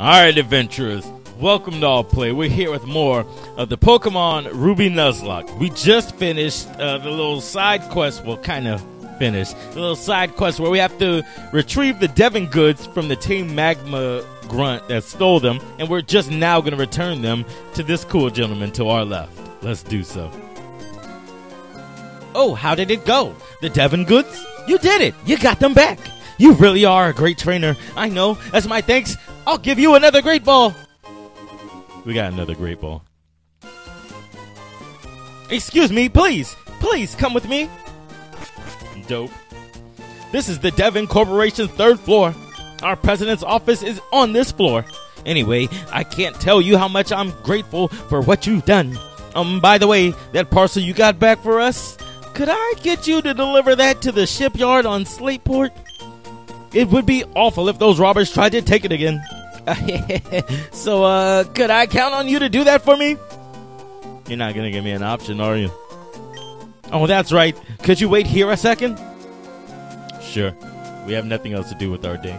Alright, adventurers, welcome to Altplay. We're here with more of the Pokemon Ruby Nuzlocke. We just finished the little side quest, well, kind of finished, the little side quest where we have to retrieve the Devon goods from the Team Magma grunt that stole them, and we're just now going to return them to this cool gentleman to our left. Let's do so. Oh, how did it go? The Devon goods? You did it! You got them back! You really are a great trainer. I know. As my thanks, I'll give you another great ball. We got another great ball. Excuse me, please. Please come with me. Dope. This is the Devon Corporation's third floor. Our president's office is on this floor. Anyway, I can't tell you how much I'm grateful for what you've done. By the way, that parcel you got back for us, could I get you to deliver that to the shipyard on Slateport? It would be awful if those robbers tried to take it again. So, could I count on you to do that for me? You're not gonna give me an option, are you? Oh, that's right. Could you wait here a second? Sure. We have nothing else to do with our day.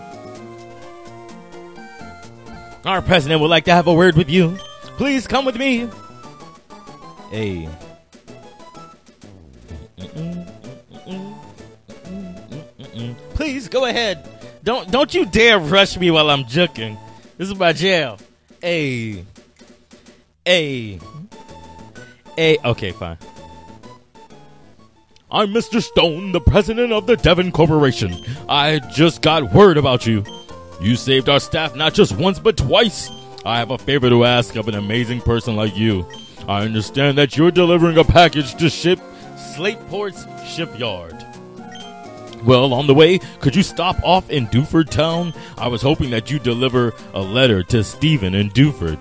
Our president would like to have a word with you. Please come with me. Hey. Please go ahead. Don't you dare rush me while I'm juking. This is my jail. Hey. Hey. Hey. Okay, fine. I'm Mr. Stone, the president of the Devon Corporation. I just got word about you. You saved our staff not just once but twice. I have a favor to ask of an amazing person like you. I understand that you're delivering a package to Slateport's shipyard. Well, on the way, could you stop off in Dewford Town? I was hoping that you'd deliver a letter to Stephen in Dewford.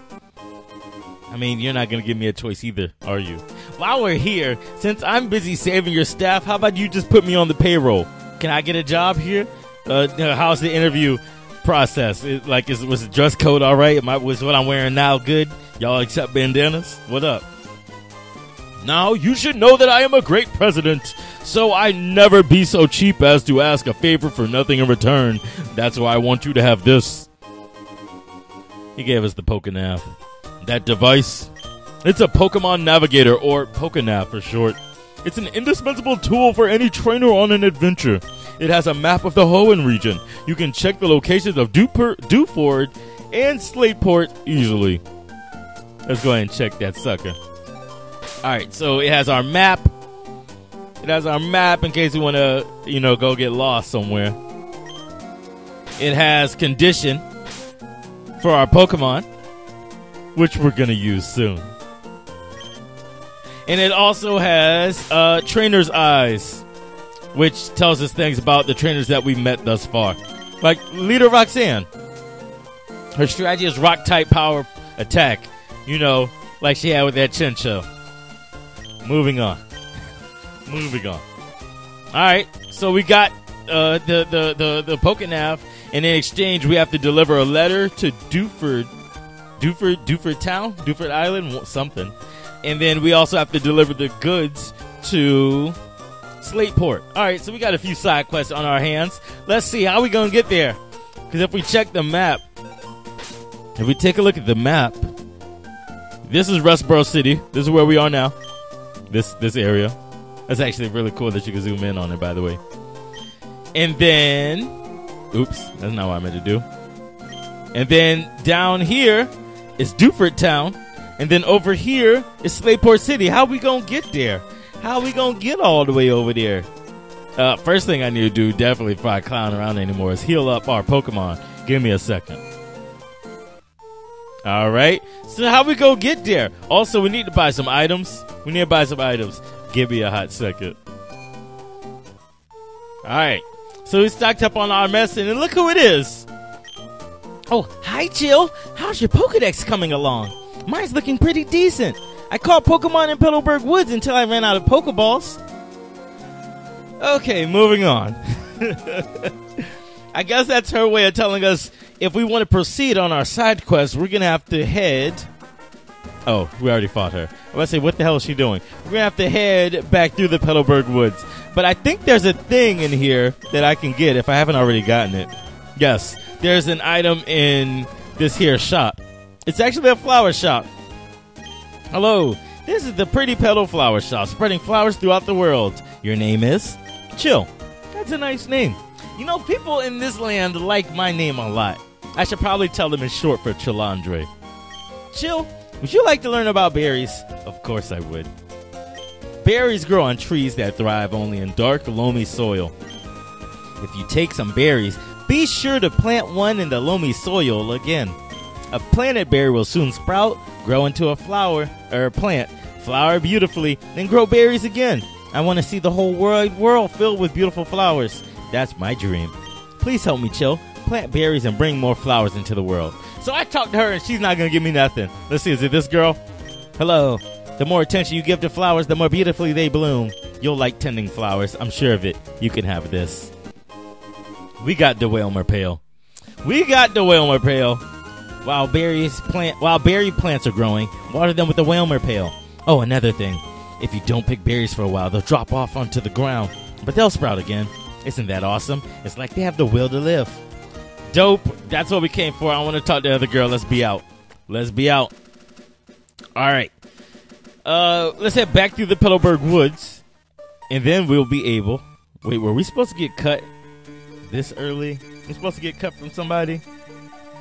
I mean, you're not going to give me a choice either, are you? While we're here, since I'm busy saving your staff, how about you just put me on the payroll? Can I get a job here? How's the interview process? Was the dress code all right? Was what I'm wearing now good? Y'all accept bandanas? What up? Now, you should know that I am a great president, so I never be so cheap as to ask a favor for nothing in return. That's why I want you to have this. He gave us the PokéNav. That device, it's a Pokemon Navigator, or PokéNav for short. It's an indispensable tool for any trainer on an adventure. It has a map of the Hoenn region. You can check the locations of Dewford and Slateport easily. Let's go ahead and check that sucker. Alright, so it has our map. It has our map in case we want to, go get lost somewhere. It has condition for our Pokemon, which we're going to use soon. And it also has trainer's eyes, which tells us things about the trainers that we met thus far. Like Leader Roxanne. Her strategy is rock-type power attack. Like she had with that chinchilla. Moving on. Moving on. Alright, so we got the PokéNav, and in exchange we have to deliver a letter to Dewford Town? Dewford Island? Something. And then we also have to deliver the goods to Slateport. Alright, so we got a few side quests on our hands. Let's see how we gonna get there. Because if we check the map, if we take a look at the map, this is Rustboro City. This is where we are now. This area. That's actually really cool that you can zoom in on it, by the way. And then, oops, that's not what I meant to do. And then down here is Dewford Town. And then over here is Slateport City. How we gonna get there? How we gonna get all the way over there? First thing I need to do, definitely before I clown around anymore, is heal up our Pokemon. Give me a second. Alright, so how we gonna get there? Also, we need to buy some items. We need to buy some items. Give me a hot second. Alright, so we stocked up on our medicine, and look who it is. Oh, hi Jill. How's your Pokedex coming along? Mine's looking pretty decent. I caught Pokemon in Petalburg Woods until I ran out of Pokeballs. Okay, moving on. I guess that's her way of telling us if we want to proceed on our side quest, we're going to have to head... Oh, we already fought her. I was about to say, what the hell is she doing? We're going to have to head back through the Petalburg Woods. But I think there's a thing in here that I can get if I haven't already gotten it. Yes, there's an item in this here shop. It's actually a flower shop. Hello, this is the Pretty Petal Flower Shop, spreading flowers throughout the world. Your name is? Chill. That's a nice name. You know, people in this land like my name a lot. I should probably tell them it's short for Chillandre. Chill, would you like to learn about berries? Of course I would. Berries grow on trees that thrive only in dark, loamy soil. If you take some berries, be sure to plant one in the loamy soil again. A planted berry will soon sprout, grow into a flower, or plant, flower beautifully, then grow berries again. I want to see the whole wide world filled with beautiful flowers. That's my dream. Please help me, Chill. Plant berries and bring more flowers into the world. So I talked to her and she's not going to give me nothing. Let's see, is it this girl? Hello. The more attention you give to flowers, the more beautifully they bloom. You'll like tending flowers. I'm sure of it. You can have this. We got the Wailmer pail. We got the Wailmer pail. While berry plants are growing, water them with the Wailmer pail. Oh, another thing. If you don't pick berries for a while, they'll drop off onto the ground, but they'll sprout again. Isn't that awesome? It's like they have the will to live. Dope. That's what we came for. I want to talk to the other girl. Let's be out. Let's be out. All right. Let's head back through the Petalburg Woods, and then we'll be able... Wait, were we supposed to get cut this early? We're supposed to get cut from somebody?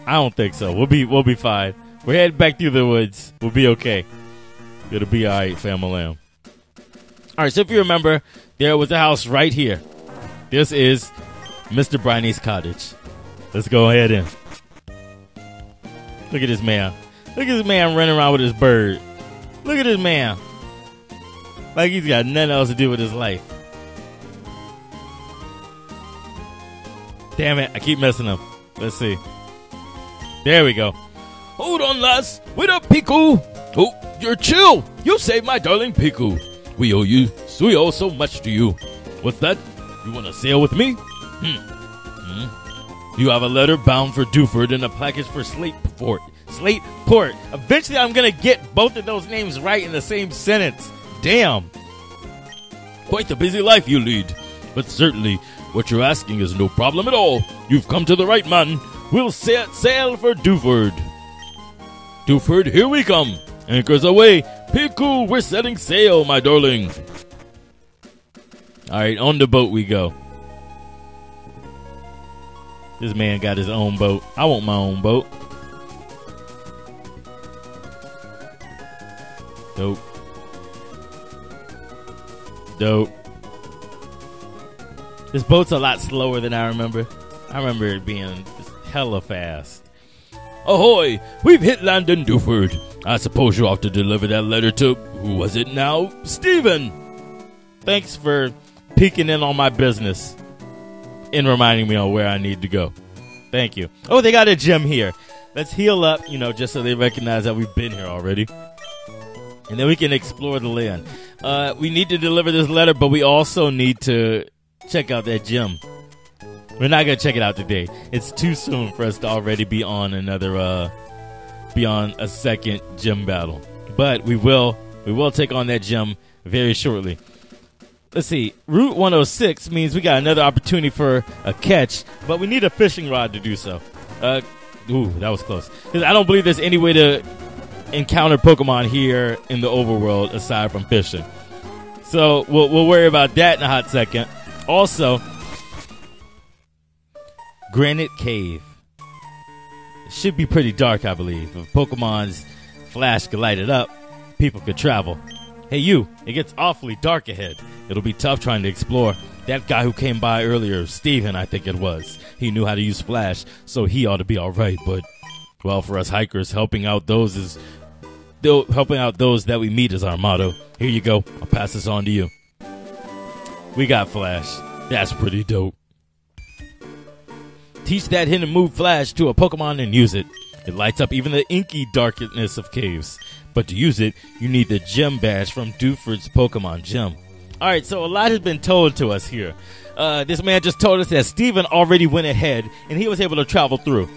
I don't think so. We'll be fine. We're heading back through the woods. We'll be okay. It'll be all right, fam-a-lam. All right, so if you remember, there was a house right here. This is Mr. Briney's cottage. Let's go ahead in. Look at this man. Look at this man running around with his bird. Look at this man. Like he's got nothing else to do with his life. Damn it, I keep messing up. Let's see. There we go. Hold on, lass. Wait up, Peeko. Oh, you're Chill. You saved my darling Peeko. We owe so much to you. What's that? You want to sail with me? You have a letter bound for Dewford and a package for Slateport. Slateport. Eventually, I'm going to get both of those names right in the same sentence. Damn. Quite the busy life you lead. But certainly, what you're asking is no problem at all. You've come to the right man. We'll sail for Dewford. Dewford, here we come. Anchors away. Peeko, we're setting sail, my darling. All right, on the boat we go. This man got his own boat. I want my own boat. Dope. Dope. This boat's a lot slower than I remember. I remember it being hella fast. Ahoy! We've hit land in Dewford. I suppose you're off to deliver that letter to, who was it now? Stephen! Thanks for peeking in on my business and reminding me on where I need to go. Thank you. Oh, they got a gym here. Let's heal up, you know, just so they recognize that we've been here already. And then we can explore the land. We need to deliver this letter, but we also need to check out that gym. We're not going to check it out today. It's too soon for us to already be on a second gym battle. But we will take on that gym very shortly. Let's see. Route 106 means we got another opportunity for a catch, but we need a fishing rod to do so. Ooh, that was close. Because I don't believe there's any way to encounter Pokemon here in the overworld aside from fishing. So we'll worry about that in a hot second. Also, Granite Cave. It should be pretty dark, I believe. If Pokemon's flash could light it up, people could travel. Hey, you, it gets awfully dark ahead. It'll be tough trying to explore. That guy who came by earlier, Steven, I think it was. He knew how to use flash, so he ought to be all right. But, well, for us hikers, helping out those that we meet is our motto. Here you go. I'll pass this on to you. We got flash. That's pretty dope. Teach that hidden move flash to a Pokemon and use it. It lights up even the inky darkness of caves. But to use it, you need the Gem Badge from Dewford's Pokemon Gym. Alright, so a lot has been told to us here. This man just told us that Steven already went ahead, and he was able to travel through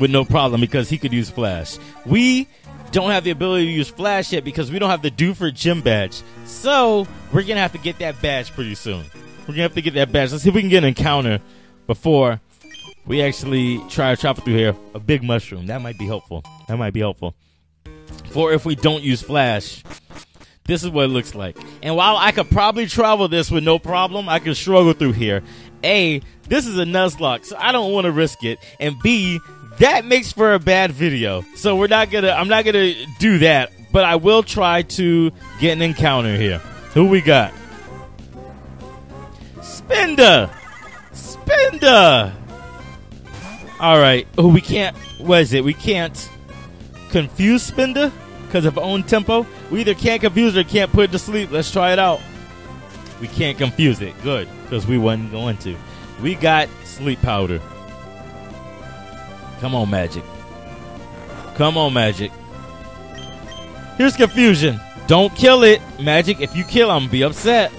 with no problem because he could use flash. We don't have the ability to use flash yet because we don't have the Dewford Gem Badge. So, we're going to have to get that badge pretty soon. Let's see if we can get an encounter before we actually try to travel through here, a big mushroom. That might be helpful. That might be helpful. For if we don't use Flash, this is what it looks like. And while I could probably travel this with no problem, I could struggle through here. A, this is a Nuzlocke, so I don't want to risk it. And B, that makes for a bad video. So we're not gonna, I'm not gonna do that, but I will try to get an encounter here. Who we got? Spinda! Spinda! Alright, oh, we can't, what is it? We can't confuse Spinda because of own tempo. We either can't confuse it or can't put it to sleep. Let's try it out. We can't confuse it. Good, because we wasn't going to. We got sleep powder. Come on, Magic. Come on, Magic. Here's confusion. Don't kill it, Magic. If you kill, I'm gonna be upset.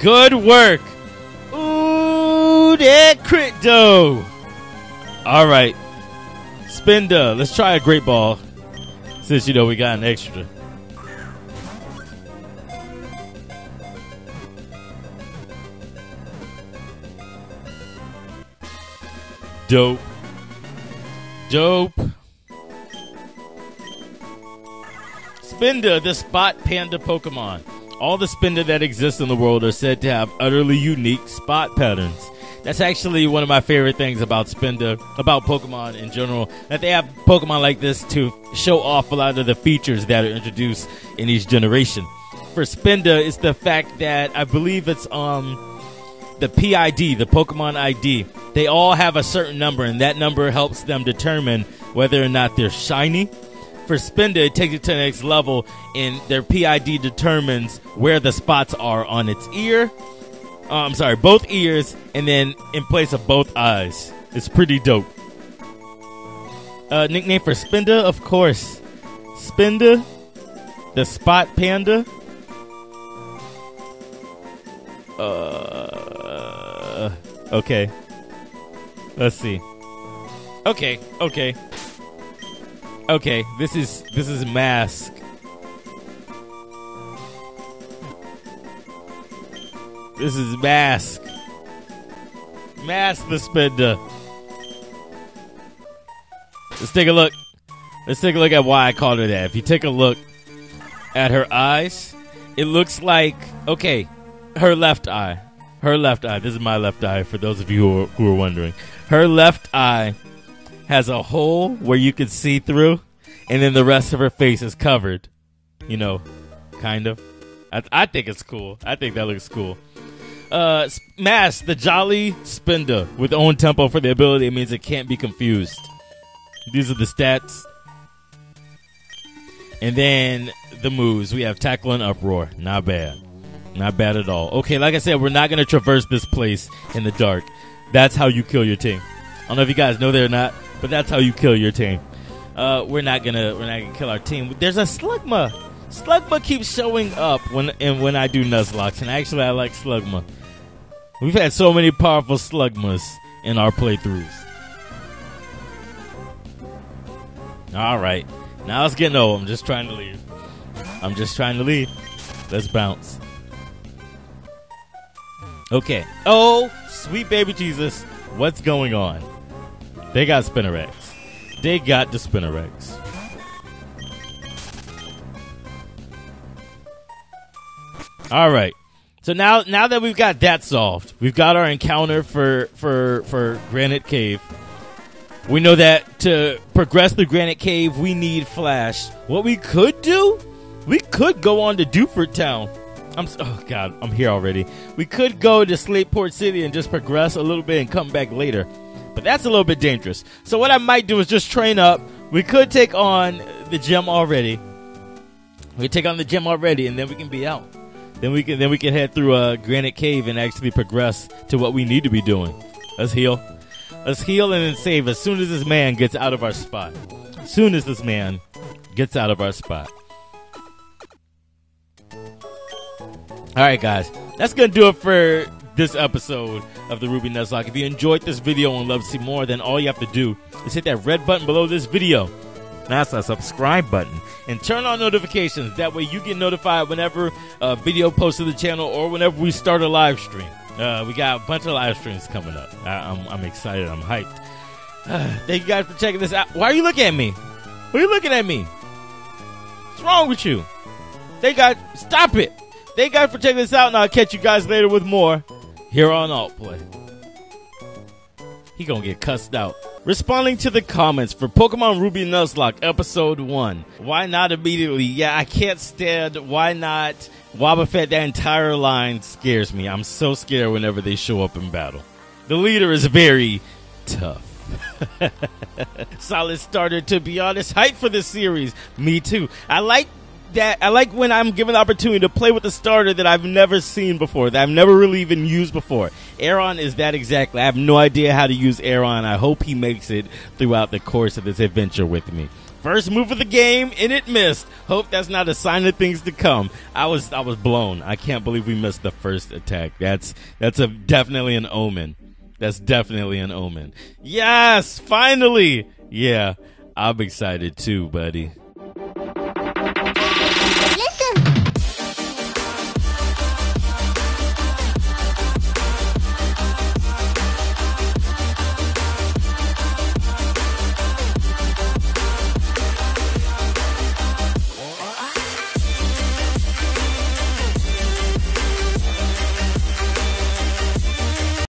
Good work. Ooh, that crit though. All right, Spinda. Let's try a great ball, since you know we got an extra. Dope. Dope. Spinda, the spot panda Pokemon. All the Spinda that exists in the world are said to have utterly unique spot patterns. That's actually one of my favorite things about Spinda, about Pokemon in general, that they have Pokemon like this to show off a lot of the features that are introduced in each generation. For Spinda, it's the fact that I believe it's the PID, the Pokemon ID. They all have a certain number, and that number helps them determine whether or not they're shiny. For Spinda, it takes it to the next level, and their PID determines where the spots are on its ear. I'm sorry, both ears, and then in place of both eyes. It's pretty dope. Nickname for Spinda, of course. Spinda, the Spot Panda. Okay. Let's see. Okay, okay. Okay, this is Mask. This is Mask. Mask the Spinda. Let's take a look. Let's take a look at why I called her that. If you take a look at her eyes, it looks like, okay, her left eye. Her left eye. This is my left eye for those of you who are wondering. Her left eye has a hole where you can see through, and then the rest of her face is covered. You know, kind of. I think it's cool. I think that looks cool. Mask, the Jolly Spinda, with own tempo for the ability. It means it can't be confused. These are the stats. And then the moves. We have Tackle and Uproar. Not bad. Not bad at all. Okay, like I said, we're not going to traverse this place in the dark. That's how you kill your team. I don't know if you guys know that or not, but that's how you kill your team. We're not gonna kill our team. There's a Slugma. Slugma keeps showing up when I do Nuzlocke, and actually I like Slugma. We've had so many powerful Slugmas in our playthroughs. All right, now it's getting old. I'm just trying to leave. I'm just trying to leave. Let's bounce. Okay. Oh, sweet baby Jesus. What's going on? They got Spinarex. They got the Spinarex. All right. So now that we've got that solved, we've got our encounter for Granite Cave. We know that to progress through Granite Cave, we need Flash. What we could do? We could go on to Dewford Town. Oh God, I'm here already. We could go to Slateport City and just progress a little bit and come back later, but that's a little bit dangerous. So what I might do is just train up. We could take on the gym already. We could take on the gym already, and then we can be out. Then we can head through Granite Cave and actually progress to what we need to be doing. Let's heal and then save as soon as this man gets out of our spot. As soon as this man gets out of our spot. Alright guys, that's going to do it for this episode of the Ruby Nuzlocke. If you enjoyed this video and love to see more, then all you have to do is hit that red button below this video. That's the subscribe button. And turn on notifications. That way you get notified whenever a video posts to the channel or whenever we start a live stream. We got a bunch of live streams coming up. I'm excited. I'm hyped. Thank you guys for checking this out. Why are you looking at me? Why are you looking at me? What's wrong with you? Thank God. Stop it. Thank God for checking this out, and I'll catch you guys later with more here on Altplay. He gonna get cussed out. Responding to the comments for Pokemon Ruby Nuzlocke Episode 1. Why not immediately? Yeah, I can't stand why not Wobbuffet. That entire line scares me. I'm so scared whenever they show up in battle. The leader is very tough. Solid starter, to be honest. Hype for this series. Me too. I like that. I like when I'm given the opportunity to play with a starter that I've never seen before, that I've never really even used before. Aron is that exactly. I have no idea how to use Aron. I hope he makes it throughout the course of this adventure with me. First move of the game, and it missed. Hope that's not a sign of things to come. I was blown. I can't believe we missed the first attack. That's definitely an omen. That's definitely an omen. Yes, finally. Yeah, I'm excited too, buddy.